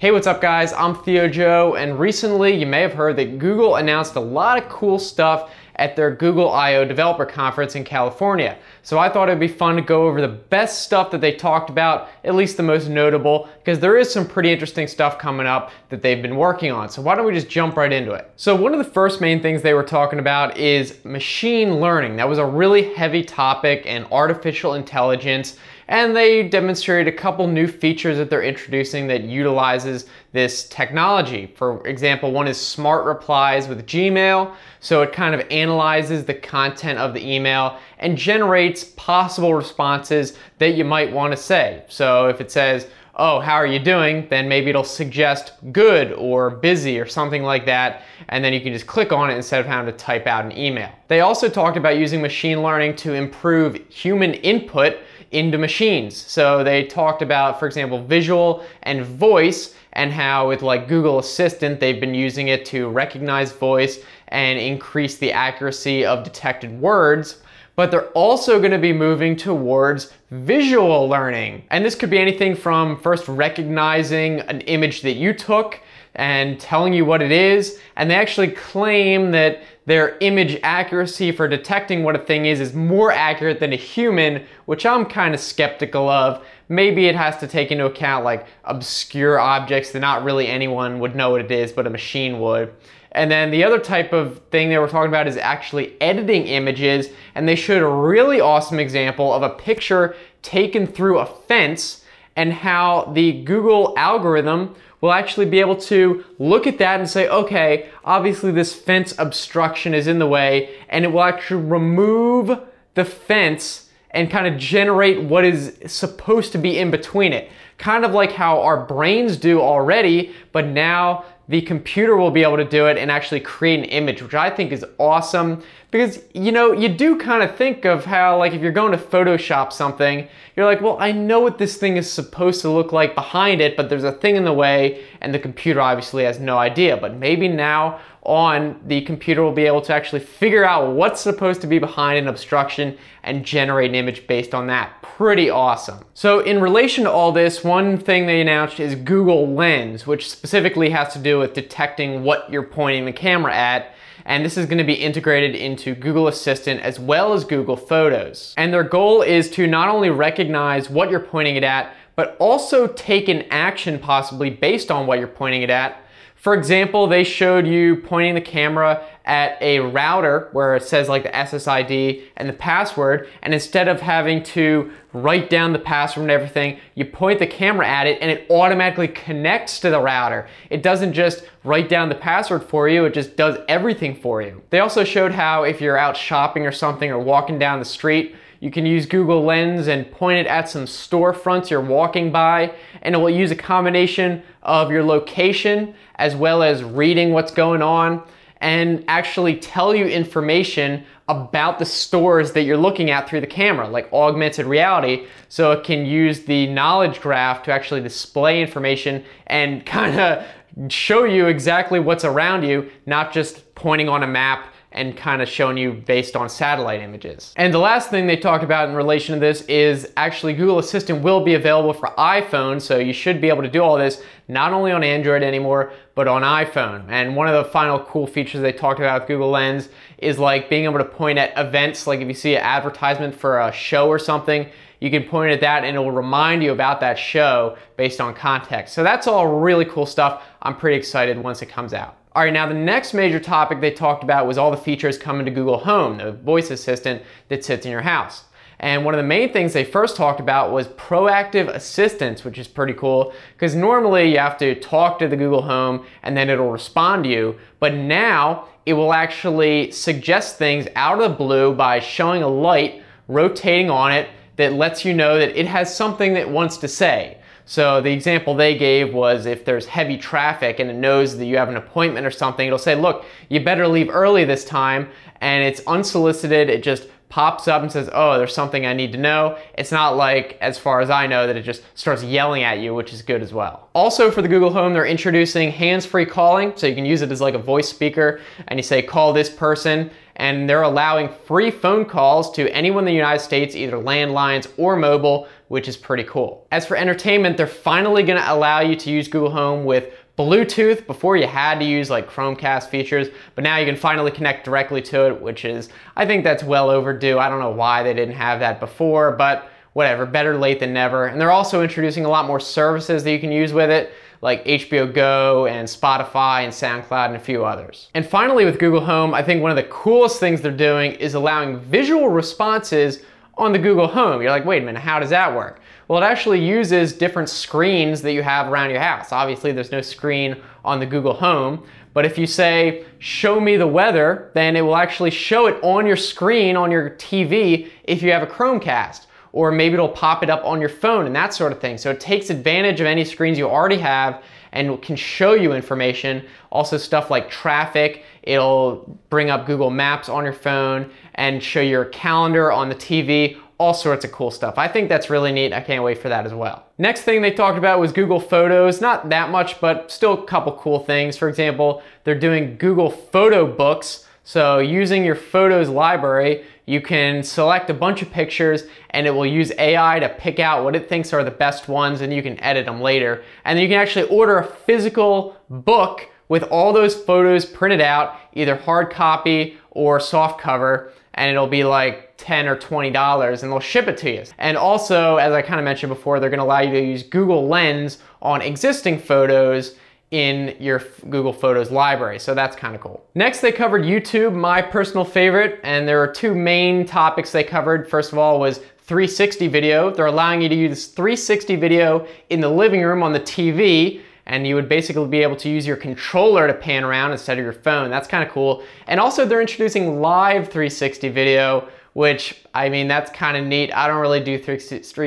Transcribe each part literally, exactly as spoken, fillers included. Hey, what's up guys? I'm ThioJoe, and recently you may have heard that Google announced a lot of cool stuff at their Google I O developer conference in California. So I thought it'd be fun to go over the best stuff that they talked about, at least the most notable, because there is some pretty interesting stuff coming up that they've been working on. So why don't we just jump right into it? So one of the first main things they were talking about is machine learning. That was a really heavy topic, and artificial intelligence. And they demonstrated a couple new features that they're introducing that utilizes this technology. For example, one is smart replies with Gmail. So it kind of analyzes the content of the email and generates possible responses that you might want to say. So if it says, oh, how are you doing? Then maybe it'll suggest good or busy or something like that. And then you can just click on it instead of having to type out an email. They also talked about using machine learning to improve human input into machines. So they talked about, for example, visual and voice, and how with like Google Assistant, they've been using it to recognize voice and increase the accuracy of detected words. But they're also gonna be moving towards visual learning. And this could be anything from first recognizing an image that you took and telling you what it is. And they actually claim that their image accuracy for detecting what a thing is is more accurate than a human, which I'm kind of skeptical of. Maybe it has to take into account like obscure objects that not really anyone would know what it is, but a machine would. And then the other type of thing they were talking about is actually editing images, and they showed a really awesome example of a picture taken through a fence and how the Google algorithm will actually be able to look at that and say, okay, obviously this fence obstruction is in the way, and it will actually remove the fence and kind of generate what is supposed to be in between it. Kind of like how our brains do already, but now the computer will be able to do it and actually create an image, which I think is awesome. Because, you know, you do kind of think of how, like, if you're going to Photoshop something, you're like, well, I know what this thing is supposed to look like behind it, but there's a thing in the way, and the computer obviously has no idea. But maybe now on, the computer will be able to actually figure out what's supposed to be behind an obstruction and generate an image based on that. Pretty awesome. So in relation to all this, one thing they announced is Google Lens, which specifically has to do with detecting what you're pointing the camera at. And this is going to be integrated into Google Assistant as well as Google Photos. And their goal is to not only recognize what you're pointing it at, but also take an action possibly based on what you're pointing it at. For example, they showed you pointing the camera at a router where it says like the S S I D and the password, and instead of having to write down the password and everything, you point the camera at it and it automatically connects to the router. It doesn't just write down the password for you, it just does everything for you. They also showed how if you're out shopping or something or walking down the street, you can use Google Lens and point it at some storefronts you're walking by, and it will use a combination of your location as well as reading what's going on and actually tell you information about the stores that you're looking at through the camera, like augmented reality. So it can use the knowledge graph to actually display information and kind of show you exactly what's around you, not just pointing on a map and kind of showing you based on satellite images. And the last thing they talked about in relation to this is actually Google Assistant will be available for iPhone, so you should be able to do all this, not only on Android anymore, but on iPhone. And one of the final cool features they talked about with Google Lens is like being able to point at events, like if you see an advertisement for a show or something, you can point at that and it will remind you about that show based on context. So that's all really cool stuff. I'm pretty excited once it comes out. All right, now the next major topic they talked about was all the features coming to Google Home, the voice assistant that sits in your house. And one of the main things they first talked about was proactive assistance, which is pretty cool, because normally you have to talk to the Google Home and then it'll respond to you, but now it will actually suggest things out of the blue by showing a light rotating on it that lets you know that it has something that wants to say. So the example they gave was if there's heavy traffic and it knows that you have an appointment or something, it'll say, look, you better leave early this time. And it's unsolicited. It just pops up and says, oh, there's something I need to know. It's not like, as far as I know, that it just starts yelling at you, which is good as well. Also for the Google Home, they're introducing hands-free calling. So you can use it as like a voice speaker and you say, call this person. and they're allowing free phone calls to anyone in the United States, either landlines or mobile, which is pretty cool. As for entertainment, they're finally gonna allow you to use Google Home with Bluetooth. Before you had to use like Chromecast features, but now you can finally connect directly to it, which is, I think that's well overdue. I don't know why they didn't have that before, but whatever, better late than never. And they're also introducing a lot more services that you can use with it, like H B O Go and Spotify and SoundCloud and a few others. And finally with Google Home, I think one of the coolest things they're doing is allowing visual responses on the Google Home. You're like, wait a minute, how does that work? Well, it actually uses different screens that you have around your house. Obviously, there's no screen on the Google Home, but if you say, show me the weather, then it will actually show it on your screen, on your T V, if you have a Chromecast. Or maybe it'll pop it up on your phone and that sort of thing. So it takes advantage of any screens you already have and can show you information. Also stuff like traffic, it'll bring up Google Maps on your phone and show your calendar on the T V, all sorts of cool stuff. I think that's really neat. I can't wait for that as well. Next thing they talked about was Google Photos. Not that much, but still a couple cool things. For example, they're doing Google Photo Books. So using your photos library, you can select a bunch of pictures and it will use A I to pick out what it thinks are the best ones, and you can edit them later. And then you can actually order a physical book with all those photos printed out, either hard copy or soft cover, and it'll be like ten or twenty dollars and they'll ship it to you. And also, as I kind of mentioned before, they're gonna allow you to use Google Lens on existing photos in your Google Photos library, so that's kind of cool. Next, they covered YouTube, my personal favorite, and there are two main topics they covered. First of all was three sixty video. They're allowing you to use three sixty video in the living room on the T V, and you would basically be able to use your controller to pan around instead of your phone. That's kind of cool. And also, they're introducing live three sixty video, which, I mean, that's kind of neat. I don't really do three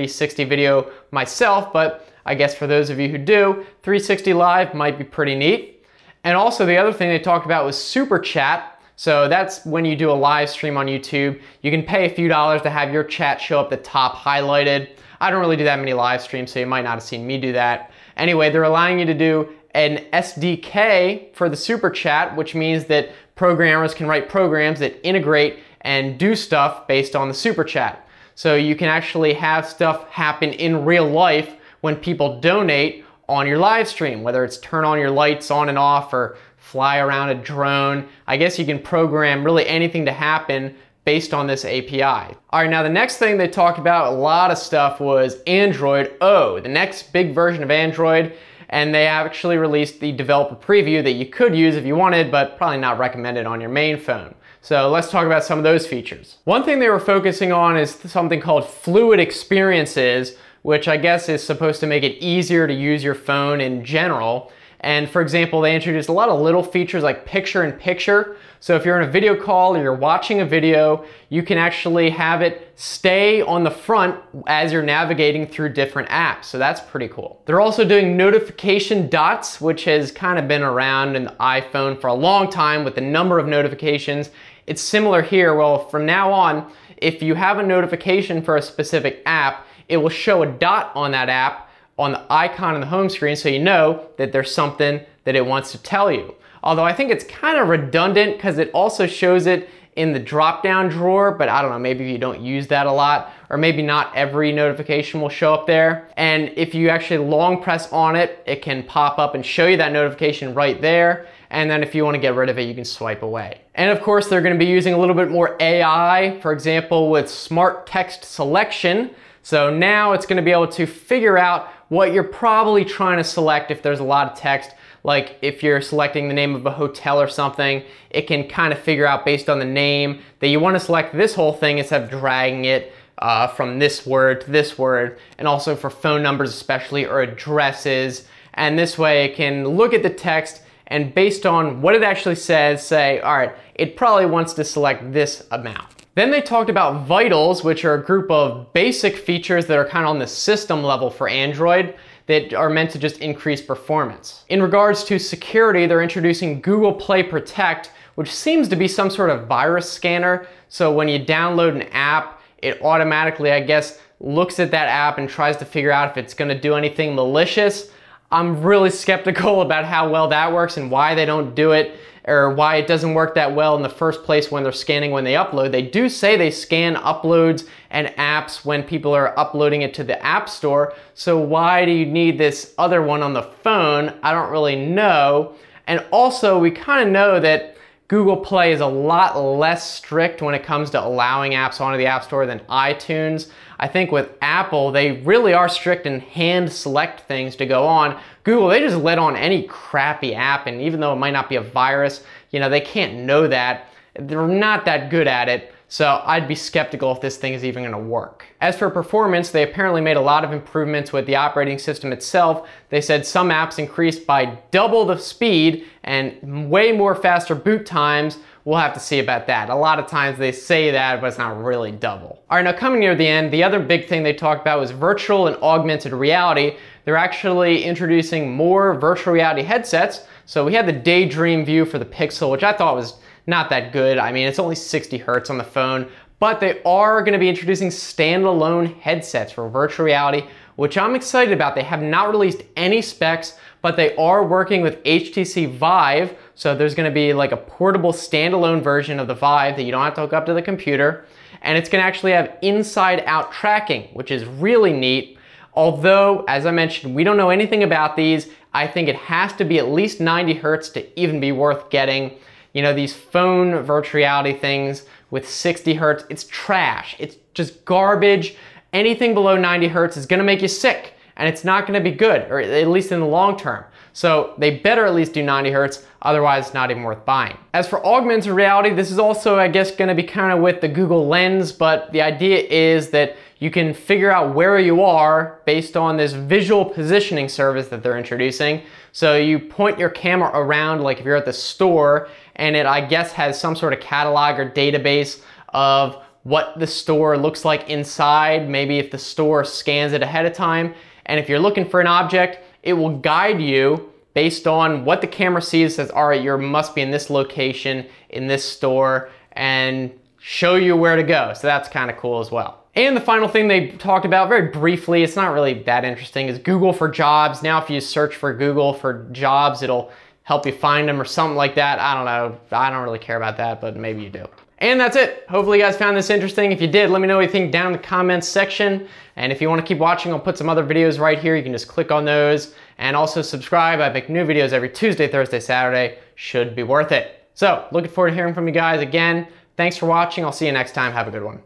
sixty video myself, but I guess for those of you who do, three sixty Live might be pretty neat. And also the other thing they talked about was Super Chat. So that's when you do a live stream on YouTube, you can pay a few dollars to have your chat show up the top highlighted. I don't really do that many live streams, so you might not have seen me do that. Anyway, they're allowing you to do an S D K for the Super Chat, which means that programmers can write programs that integrate and do stuff based on the Super Chat. So you can actually have stuff happen in real life when people donate on your live stream, whether it's turn on your lights on and off or fly around a drone. I guess you can program really anything to happen based on this A P I. All right, now the next thing they talked about, a lot of stuff, was Android O, the next big version of Android, and they actually released the developer preview that you could use if you wanted, but probably not recommended on your main phone. So let's talk about some of those features. One thing they were focusing on is something called fluid experiences, which I guess is supposed to make it easier to use your phone in general. And for example, they introduced a lot of little features like picture-in-picture. So if you're in a video call or you're watching a video, you can actually have it stay on the front as you're navigating through different apps. So that's pretty cool. They're also doing notification dots, which has kind of been around in the iPhone for a long time with the number of notifications. It's similar here. Well, from now on, if you have a notification for a specific app, it will show a dot on that app on the icon on the home screen, so you know that there's something that it wants to tell you. Although I think it's kind of redundant because it also shows it in the drop-down drawer, but I don't know, maybe you don't use that a lot, or maybe not every notification will show up there. And if you actually long press on it, it can pop up and show you that notification right there. And then if you want to get rid of it, you can swipe away. And of course, they're going to be using a little bit more A I, for example, with smart text selection. So now it's gonna be able to figure out what you're probably trying to select if there's a lot of text, like if you're selecting the name of a hotel or something, it can kind of figure out based on the name that you wanna select this whole thing instead of dragging it uh, from this word to this word, and also for phone numbers especially, or addresses. And this way it can look at the text and based on what it actually says, say, all right, it probably wants to select this amount. Then they talked about vitals, which are a group of basic features that are kind of on the system level for Android that are meant to just increase performance. In regards to security, they're introducing Google Play Protect, which seems to be some sort of virus scanner. So when you download an app, it automatically, I guess, looks at that app and tries to figure out if it's going to do anything malicious. I'm really skeptical about how well that works and why they don't do it. or why it doesn't work that well in the first place when they're scanning when they upload. They do say they scan uploads and apps when people are uploading it to the App Store, so why do you need this other one on the phone? I don't really know. And also, we kind of know that Google Play is a lot less strict when it comes to allowing apps onto the App Store than iTunes. I think with Apple, they really are strict and hand select things to go on. Google, they just let on any crappy app, and even though it might not be a virus, you know, they can't know that. They're not that good at it. So I'd be skeptical if this thing is even gonna work. As for performance, they apparently made a lot of improvements with the operating system itself. They said some apps increased by double the speed and way more faster boot times. We'll have to see about that. A lot of times they say that, but it's not really double. All right, now coming near the end, the other big thing they talked about was virtual and augmented reality. They're actually introducing more virtual reality headsets. So we had the Daydream View for the Pixel, which I thought was not that good. I mean, it's only sixty hertz on the phone, but they are going to be introducing standalone headsets for virtual reality, which I'm excited about. They have not released any specs, but they are working with H T C Vive, so there's going to be like a portable standalone version of the Vive that you don't have to hook up to the computer, and it's going to actually have inside-out tracking, which is really neat. Although, as I mentioned, we don't know anything about these. I think it has to be at least ninety hertz to even be worth getting. You know, these phone virtual reality things with sixty hertz, it's trash. It's just garbage. Anything below ninety hertz is gonna make you sick, and it's not gonna be good, or at least in the long term. So they better at least do ninety hertz, otherwise it's not even worth buying. As for augmented reality, this is also, I guess, gonna be kind of with the Google Lens, but the idea is that you can figure out where you are based on this visual positioning service that they're introducing. So you point your camera around, like if you're at the store, and it, I guess, has some sort of catalog or database of what the store looks like inside, maybe if the store scans it ahead of time. And if you're looking for an object, it will guide you based on what the camera sees, says, all right, you must be in this location, in this store, and show you where to go. So that's kind of cool as well. And the final thing they talked about very briefly, it's not really that interesting, is Google for Jobs. Now if you search for Google for jobs, it'll help you find them or something like that. I don't know. I don't really care about that, but maybe you do. And that's it. Hopefully you guys found this interesting. If you did, let me know what you think down in the comments section. And if you want to keep watching, I'll put some other videos right here. You can just click on those. And also subscribe. I make new videos every Tuesday, Thursday, Saturday. Should be worth it. So looking forward to hearing from you guys again. Thanks for watching. I'll see you next time. Have a good one.